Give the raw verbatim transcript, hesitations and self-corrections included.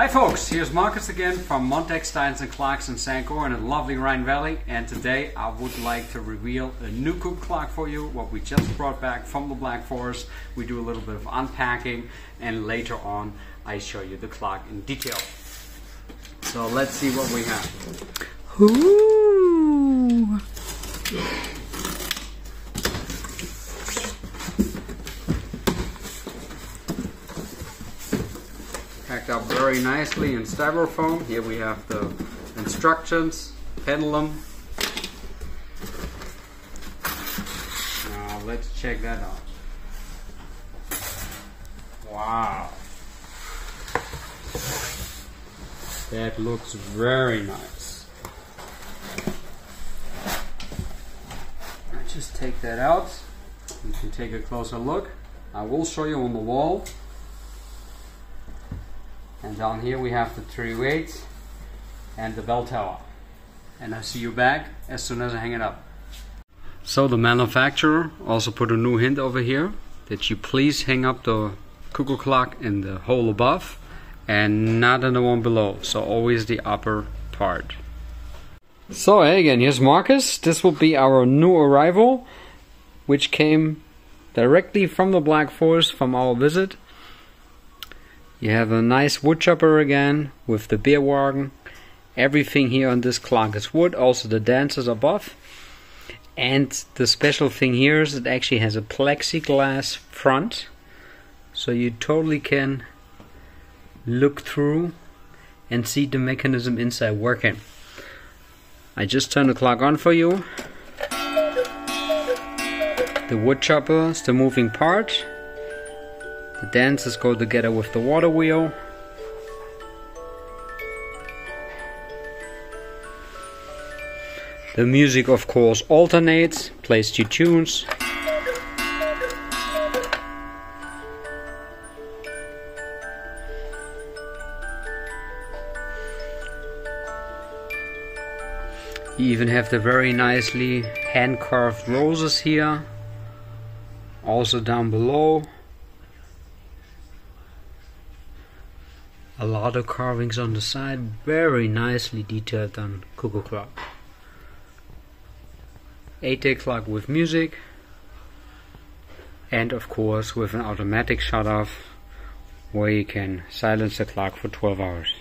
Hi folks, here's Marcus again from Montek, Steins and Clarkson Sanko in the lovely Rhine Valley, and today I would like to reveal a new cooked clock for you, what we just brought back from the Black Forest. We do a little bit of unpacking and later on I show you the clock in detail. So let's see what we have. Ooh. Packed up very nicely in styrofoam. Here we have the instructions, pendulum. Now let's check that out. Wow. That looks very nice. I'll just take that out. You can take a closer look. I will show you on the wall. And down here we have the three weights and the bell tower. And I'll see you back as soon as I hang it up. So the manufacturer also put a new hint over here that you please hang up the cuckoo clock in the hole above and not in the one below. So always the upper part. So hey again, here's Marcus. This will be our new arrival, which came directly from the Black Forest from our visit. You have a nice wood chopper again with the beer wagon. Everything here on this clock is wood, also the dancers above. And the special thing here is it actually has a plexiglass front, so you totally can look through and see the mechanism inside working. I just turned the clock on for you. The wood chopper is the moving part. The dancers go together with the water wheel. The music, of course, alternates, plays two tunes. You even have the very nicely hand-carved roses here, also down below. A lot of carvings on the side, very nicely detailed on cuckoo clock. eight-day clock with music, and of course with an automatic shut-off where you can silence the clock for twelve hours.